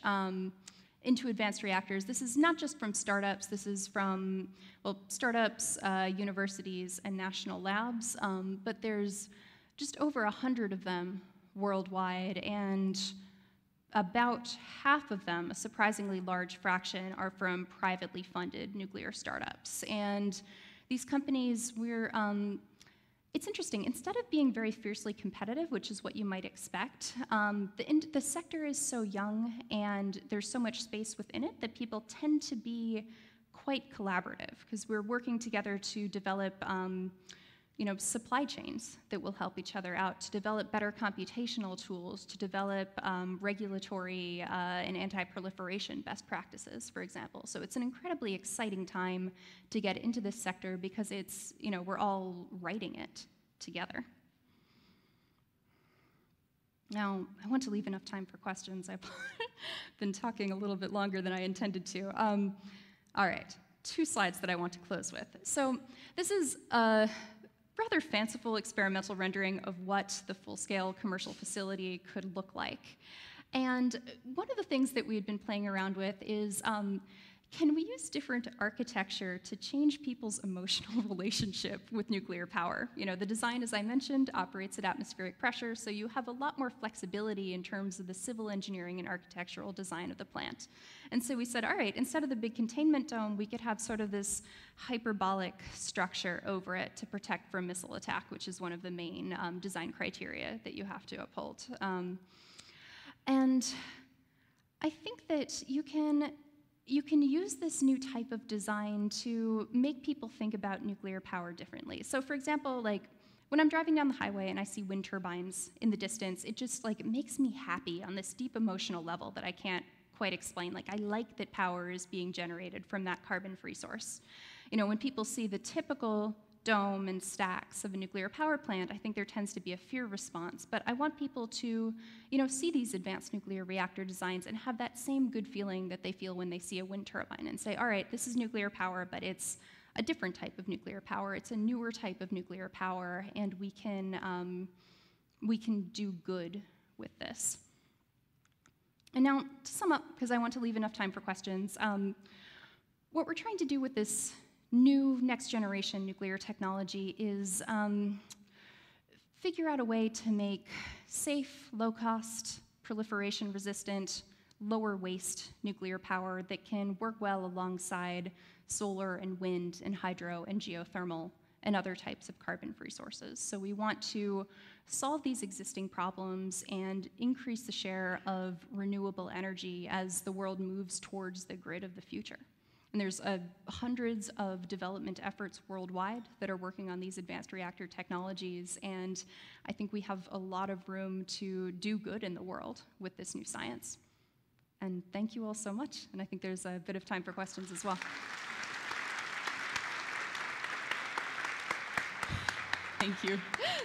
into advanced reactors. This is not just from startups, this is from, well, startups, universities, and national labs, but there's just over 100 of them worldwide, and about half of them, a surprisingly large fraction, are from privately funded nuclear startups. And these companies, we're, it's interesting, instead of being very fiercely competitive, which is what you might expect, the sector is so young and there's so much space within it that people tend to be quite collaborative, because we're working together to develop you know, supply chains that will help each other out, to develop better computational tools, to develop regulatory and anti-proliferation best practices, for example. So it's an incredibly exciting time to get into this sector, because it's, you know, we're all writing it together. Now, I want to leave enough time for questions. I've been talking a little bit longer than I intended to. All right, two slides that I want to close with. So this is rather fanciful experimental rendering of what the full-scale commercial facility could look like. And one of the things that we had been playing around with is, can we use different architecture to change people's emotional relationship with nuclear power? You know, the design, as I mentioned, operates at atmospheric pressure, so you have a lot more flexibility in terms of the civil engineering and architectural design of the plant. And so we said, all right, instead of the big containment dome, we could have sort of this hyperbolic structure over it to protect from missile attack, which is one of the main design criteria that you have to uphold. And I think that you can use this new type of design to make people think about nuclear power differently. So for example, like when I'm driving down the highway and I see wind turbines in the distance, it just like makes me happy on this deep emotional level that I can't quite explain. Like I like that power is being generated from that carbon-free source. You know, when people see the typical dome and stacks of a nuclear power plant, I think there tends to be a fear response. But I want people to, see these advanced nuclear reactor designs and have that same good feeling that they feel when they see a wind turbine and say, all right, this is nuclear power, but it's a different type of nuclear power. It's a newer type of nuclear power, and we can do good with this. And now, to sum up, because I want to leave enough time for questions, what we're trying to do with this new next-generation nuclear technology is figure out a way to make safe, low-cost, proliferation-resistant, lower-waste nuclear power that can work well alongside solar and wind and hydro and geothermal and other types of carbon-free sources. So we want to solve these existing problems and increase the share of renewable energy as the world moves towards the grid of the future. And there's hundreds of development efforts worldwide that are working on these advanced reactor technologies, and I think we have a lot of room to do good in the world with this new science. And thank you all so much, and I think there's a bit of time for questions as well. Thank you.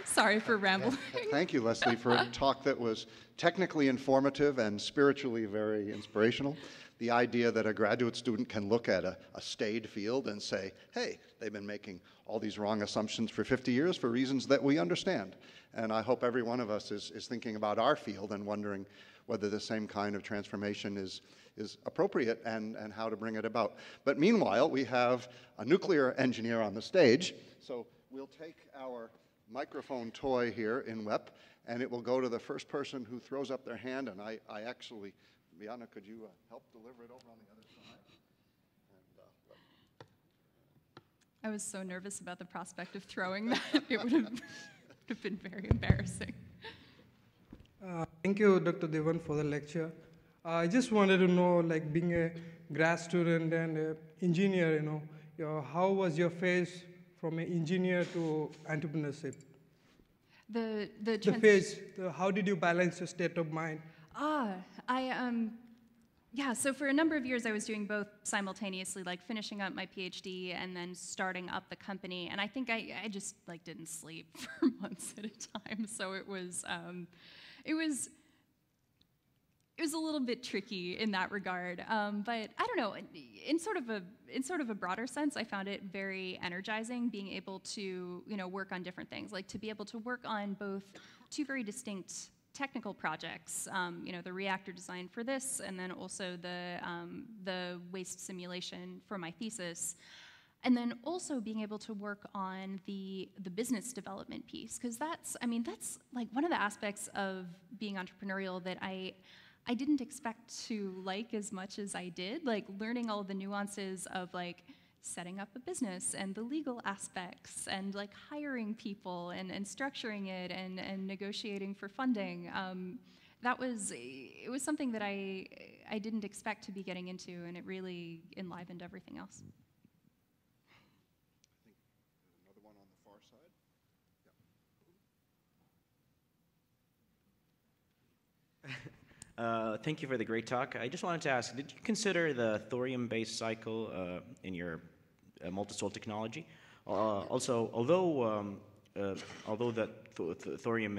Sorry for rambling. Thank you, Leslie, for a talk that was technically informative and spiritually very inspirational. The idea that a graduate student can look at a staid field and say, hey, they've been making all these wrong assumptions for 50 years for reasons that we understand. And I hope every one of us is thinking about our field and wondering whether the same kind of transformation is appropriate and how to bring it about. But meanwhile, we have a nuclear engineer on the stage. So we'll take our microphone toy here in WEP, and it will go to the first person who throws up their hand. And I actually, Vienna, could you help deliver it over on the other side? And, I was so nervous about the prospect of throwing that. It would have been very embarrassing. Thank you, Dr. Dewan, for the lecture. I just wanted to know, like, being a grad student and an engineer, how was your phase from an engineer to entrepreneurship? The phase, how did you balance your state of mind? Yeah, so for a number of years I was doing both simultaneously, like finishing up my PhD and then starting up the company, and I think I just like didn't sleep for months at a time, so it was a little bit tricky in that regard, but I don't know. In sort of a broader sense, I found it very energizing being able to work on different things, like to be able to work on both two very distinct technical projects. The reactor design for this, and then also the waste simulation for my thesis. And then also being able to work on the business development piece, because that's like one of the aspects of being entrepreneurial that I didn't expect to like as much as I did, like learning all the nuances of like setting up a business and the legal aspects and like hiring people and structuring it and negotiating for funding. It was something that I didn't expect to be getting into, and it really enlivened everything else. Thank you for the great talk. I just wanted to ask, did you consider the thorium-based cycle in your multisol technology? Also, although that thorium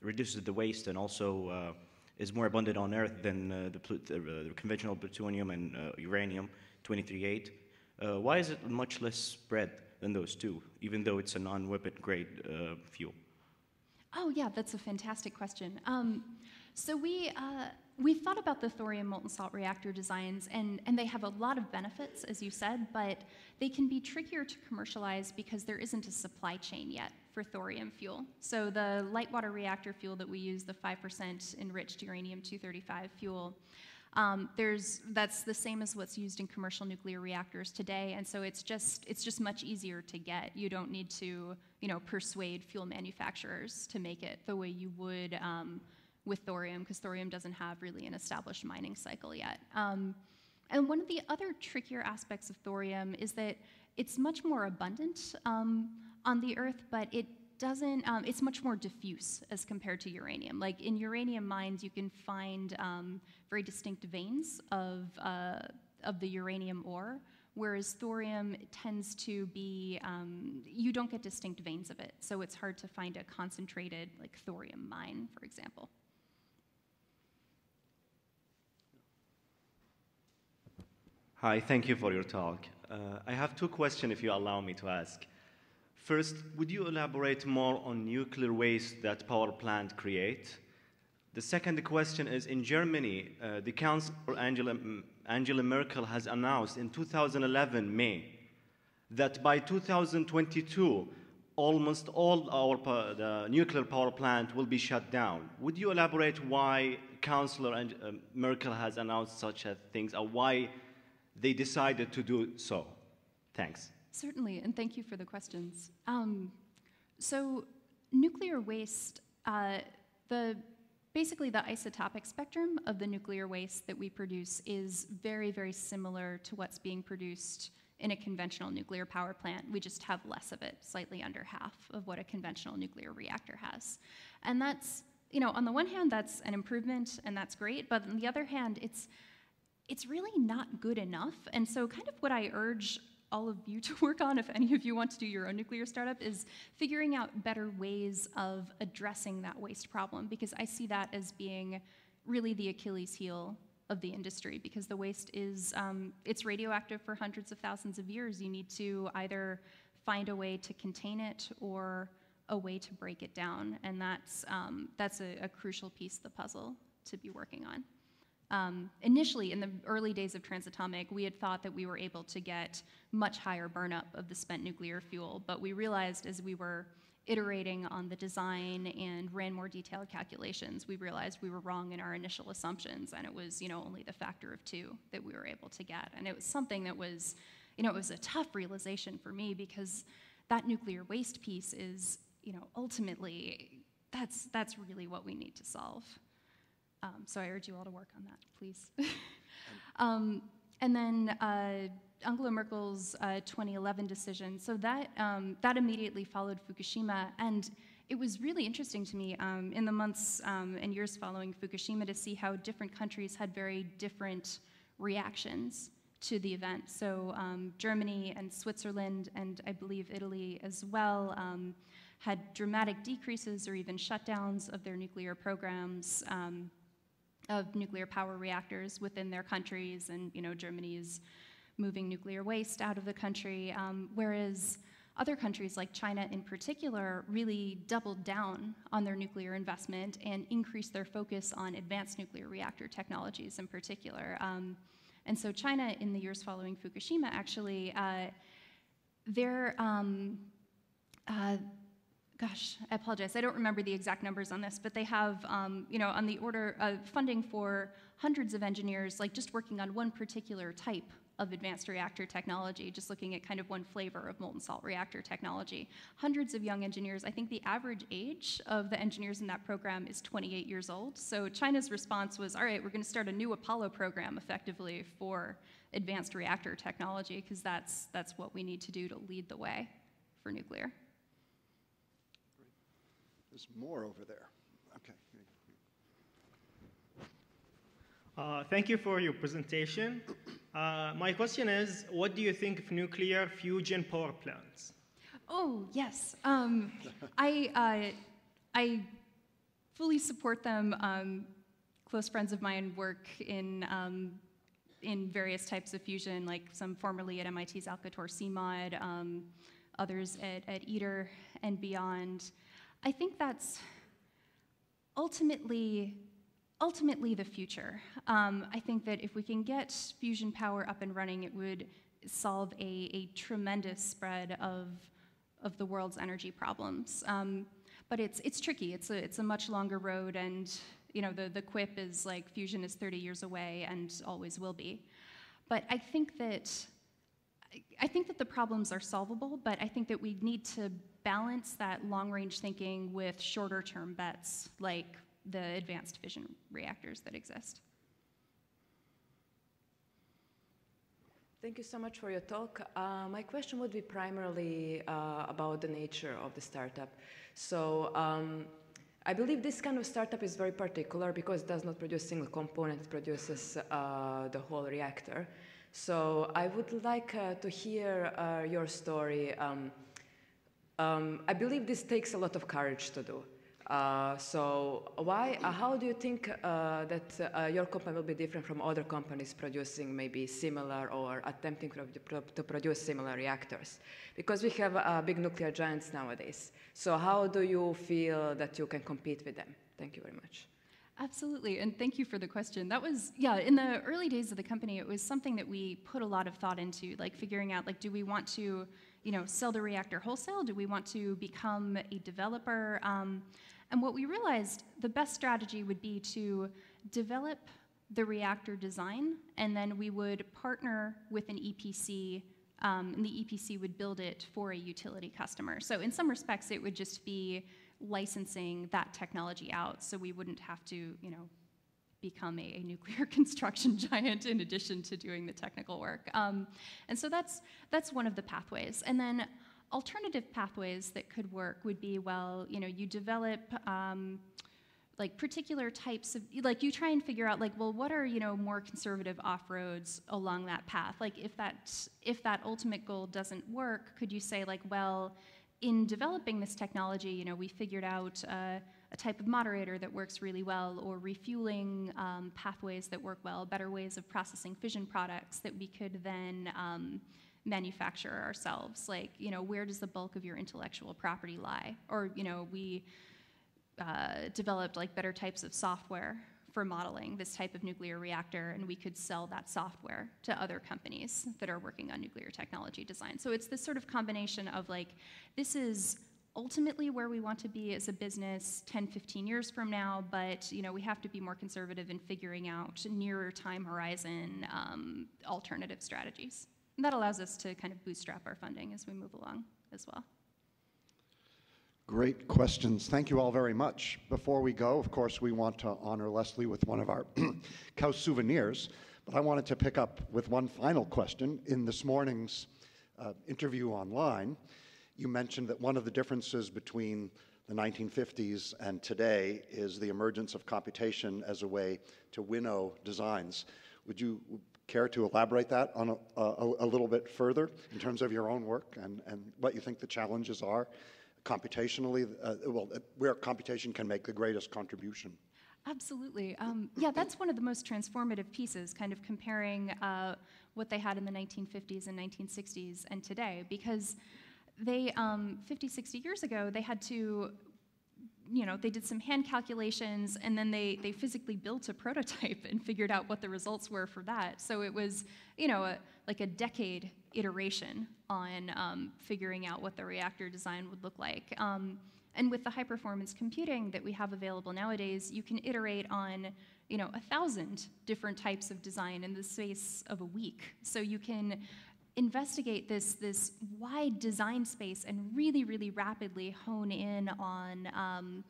reduces the waste and also is more abundant on Earth than the conventional plutonium and uranium 23-8, why is it much less spread than those two, even though it's a non-weapon grade fuel? Oh yeah, that's a fantastic question. So we thought about the thorium molten salt reactor designs, and they have a lot of benefits, as you said, but they can be trickier to commercialize because there isn't a supply chain yet for thorium fuel. So the light water reactor fuel that we use, the 5% enriched uranium-235 fuel, that's the same as what's used in commercial nuclear reactors today, and so it's just much easier to get. You don't need to persuade fuel manufacturers to make it the way you would with thorium, because thorium doesn't have really an established mining cycle yet. And one of the other trickier aspects of thorium is that it's much more abundant on the Earth, but it's much more diffuse as compared to uranium. Like in uranium mines, you can find very distinct veins of the uranium ore, whereas thorium tends to be, you don't get distinct veins of it, so it's hard to find a concentrated like thorium mine, for example. Hi, thank you for your talk. I have two questions, if you allow me to ask. First, would you elaborate more on nuclear waste that power plants create? The second question is, in Germany, the Chancellor Angela Merkel has announced in 2011 May that by 2022, almost all the nuclear power plant will be shut down. Would you elaborate why Chancellor Merkel has announced such things, or why they decided to do so? Thanks. Certainly, and thank you for the questions. So nuclear waste, basically, the isotopic spectrum of the nuclear waste that we produce is very, very similar to what's being produced in a conventional nuclear power plant. We just have less of it, slightly under half of what a conventional nuclear reactor has. And that's, you know, on the one hand, that's an improvement, and that's great, but on the other hand, it's really not good enough. And so kind of what I urge all of you to work on, if any of you want to do your own nuclear startup, is figuring out better ways of addressing that waste problem, because I see that as being really the Achilles heel of the industry, because the waste is, it's radioactive for hundreds of thousands of years. You need to either find a way to contain it or a way to break it down, and that's a crucial piece of the puzzle to be working on. Initially, in the early days of Transatomic, we had thought that we were able to get much higher burnup of the spent nuclear fuel, but we realized as we were iterating on the design and ran more detailed calculations, we realized we were wrong in our initial assumptions, and it was, you know, only the factor of 2 that we were able to get. And it was something that was, you know, it was a tough realization for me, because that nuclear waste piece is, you know, ultimately, that's really what we need to solve. So I urge you all to work on that, please. And then Angela Merkel's 2011 decision. So that, that immediately followed Fukushima. And it was really interesting to me in the months and years following Fukushima to see how different countries had very different reactions to the event. So Germany and Switzerland, and I believe Italy as well, had dramatic decreases or even shutdowns of their nuclear programs. Of nuclear power reactors within their countries, and you know, Germany is moving nuclear waste out of the country, whereas other countries like China in particular really doubled down on their nuclear investment and increased their focus on advanced nuclear reactor technologies in particular. And so China in the years following Fukushima actually, gosh, I apologize, I don't remember the exact numbers on this, but they have, you know, on the order of funding for hundreds of engineers, like just working on one particular type of advanced reactor technology, just looking at kind of one flavor of molten salt reactor technology. Hundreds of young engineers. I think the average age of the engineers in that program is 28 years old. So China's response was, all right, we're gonna start a new Apollo program effectively for advanced reactor technology, because that's what we need to do to lead the way for nuclear. There's more over there. Okay. Thank you for your presentation. My question is, what do you think of nuclear fusion power plants? Oh, yes. I fully support them. Close friends of mine work in various types of fusion, like some formerly at MIT's Alcator CMOD, others at ITER and beyond. I think that's ultimately the future. I think that if we can get fusion power up and running, it would solve a tremendous spread of the world's energy problems. But it's tricky. It's a much longer road, and you know the quip is like fusion is 30 years away and always will be. But I think that the problems are solvable, but I think that we need to balance that long-range thinking with shorter-term bets, like the advanced fission reactors that exist. Thank you so much for your talk. My question would be primarily about the nature of the startup. So I believe this kind of startup is very particular because it does not produce a single component, it produces the whole reactor. So I would like to hear your story. I believe this takes a lot of courage to do. So why, how do you think that your company will be different from other companies producing maybe similar or attempting to produce similar reactors? Because we have big nuclear giants nowadays. So how do you feel that you can compete with them? Thank you very much. Absolutely, and thank you for the question. That was, yeah, in the early days of the company, it was something that we put a lot of thought into, like figuring out, like, do we want to, you know, sell the reactor wholesale? Do we want to become a developer? And what we realized, the best strategy would be to develop the reactor design, and then we would partner with an EPC, and the EPC would build it for a utility customer. So in some respects, it would just be licensing that technology out, so we wouldn't have to, you know, become a nuclear construction giant in addition to doing the technical work. And so that's one of the pathways. And then alternative pathways that could work would be, well, you know, you develop like particular types of, like you try and figure out, like, well, what are, you know, more conservative off-roads along that path? Like if that ultimate goal doesn't work, could you say, like, well, in developing this technology, you know, we figured out a type of moderator that works really well, or refueling pathways that work well, better ways of processing fission products that we could then manufacture ourselves. Like, you know, where does the bulk of your intellectual property lie? Or, you know, we developed, like, better types of software for modeling this type of nuclear reactor, and we could sell that software to other companies that are working on nuclear technology design. So it's this sort of combination of, like, this is ultimately where we want to be as a business 10, 15 years from now, but, you know, we have to be more conservative in figuring out nearer time horizon alternative strategies. And that allows us to kind of bootstrap our funding as we move along as well. Great questions. Thank you all very much. Before we go, of course, we want to honor Leslie with one of our KAUST souvenirs, but I wanted to pick up with one final question. In this morning's interview online, you mentioned that one of the differences between the 1950s and today is the emergence of computation as a way to winnow designs. Would you care to elaborate that on a little bit further in terms of your own work and what you think the challenges are? Computationally, well, where computation can make the greatest contribution. Absolutely. Yeah, that's one of the most transformative pieces, kind of comparing what they had in the 1950s and 1960s and today, because they, 50, 60 years ago, they had to, you know, they did some hand calculations, and then they physically built a prototype and figured out what the results were for that. So it was, you know, like a decade iteration on figuring out what the reactor design would look like. And with the high-performance computing that we have available nowadays, you can iterate on, you know, 1,000 different types of design in the space of a week. So you can investigate this wide design space and really, really rapidly hone in on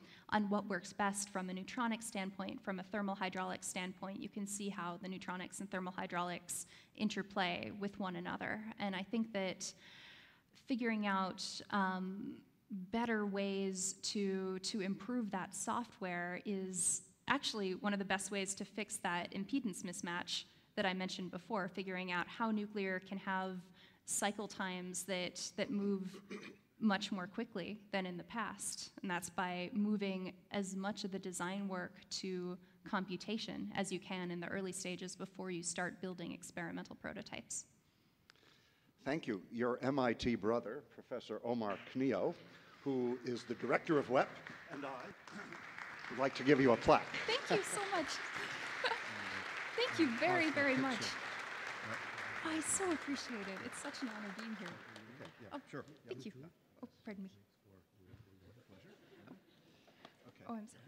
what works best from a neutronic standpoint, from a thermal hydraulic standpoint. You can see how the neutronics and thermal hydraulics interplay with one another. And I think that figuring out better ways to improve that software is actually one of the best ways to fix that impedance mismatch that I mentioned before, figuring out how nuclear can have cycle times that move much more quickly than in the past. And that's by moving as much of the design work to computation as you can in the early stages before you start building experimental prototypes. Thank you. Your MIT brother, Professor Omar Knio, who is the director of WEP, and I would like to give you a plaque. Thank you so much. Thank you very, very much. I so appreciate it. It's such an honor being here. Oh, sure. Thank you. Oh, pardon me. Oh, I'm sorry.